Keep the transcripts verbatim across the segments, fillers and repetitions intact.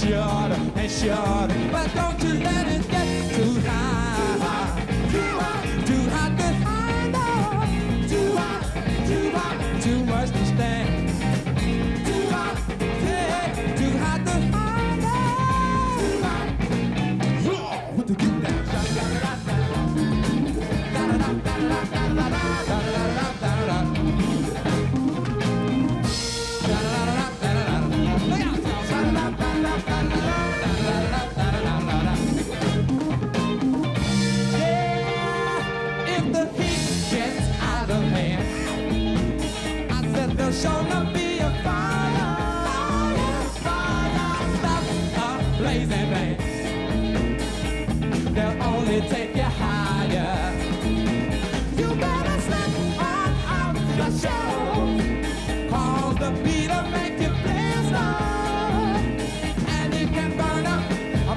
Short and short, but don't you let it get too high. Too hot, too hot to handle. Too hot, too hot, too much to stand. Too hot, yeah, too hot to handle. Too hot, what to do now? Show them be a fire, fire, fire, stop a blazing flame. They'll only take you higher. You better slip on out the show, cause the beat'll make you blazed up, and it can burn up,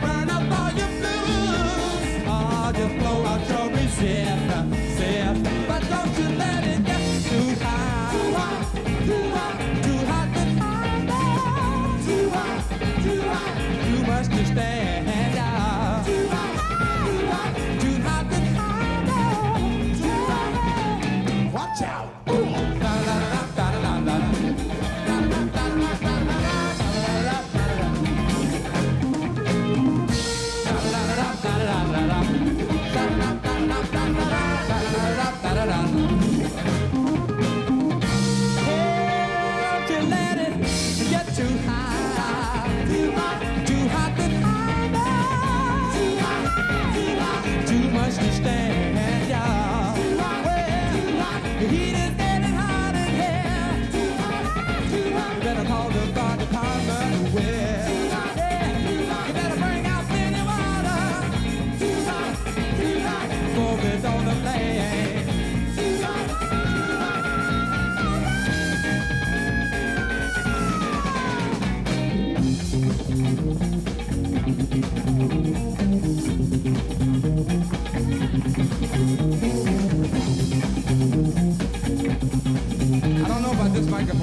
burn up all your blues, or just blow out your resist, resist. But don't you let it get too high. Too high. Too hot, too hot to handle. Too hot, too hot, too much to stand up. Too hot, too hot, too hot to handle. Too hot, watch out.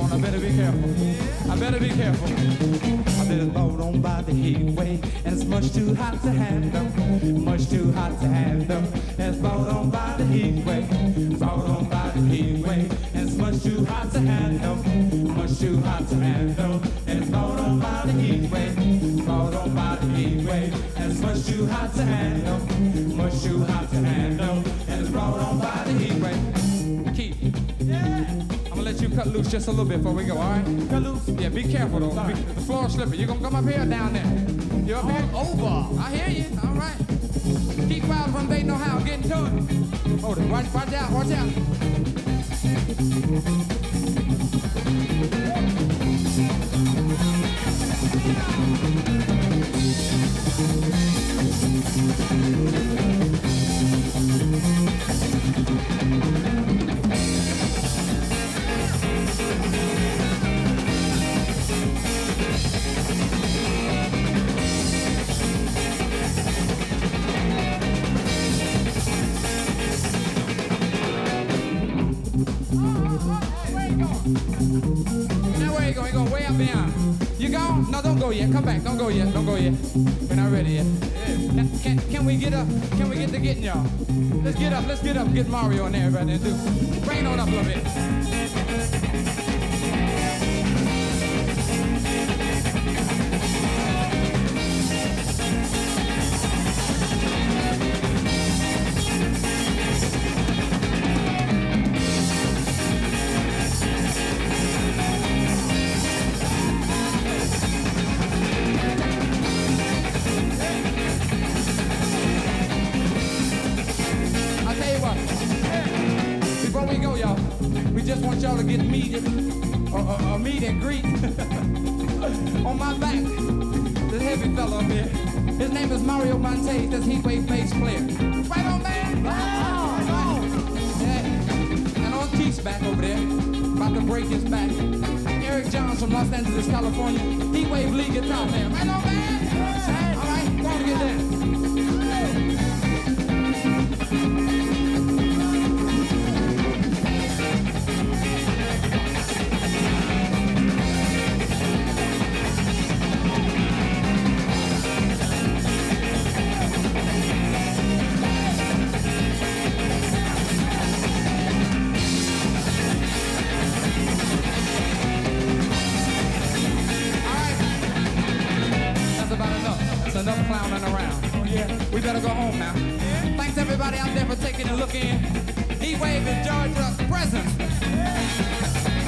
I better be careful. I better be careful. I've been blown on by the heat wave, and it's much too hot to handle. Much too hot to handle. It's blown on by the heat wave. Blown on by the heat wave, and it's much too hot to handle. Much too hot to handle. It's blown on by the heat wave. Blown on by the heat wave, and it's much too hot to handle. Much too hot to handle. And it's blown on by the heat wave. Keep. Yeah. Let you cut loose just a little bit before we go, all right? Cut loose? Yeah, be careful though. Be, the floor's slipping. You're gonna come up here or down there? You're up here? Over. I hear you. All right. Geek Wild from Dayton, Ohio. Get into it. Hold it. Watch, watch out. Watch out. Come back, don't go yet, don't go yet. We're not ready yet. Can, can, can we get up? Can we get to getting y'all? Let's get up, let's get up, get Mario in there right there too. Bring on up a little bit. Mario Mantese, that's Heatwave bass player. Right on, man! Right on! Yeah. And on Keith's back over there, about to break his back. Eric Johns from Los Angeles, California. Heatwave lead guitar player. Right on, man. Yeah. All right, come on, get that. Enough clowning around. Oh, yeah. We better go home now. Yeah. Thanks everybody out there for taking a look in. Heatwave and Georgia present. Yeah.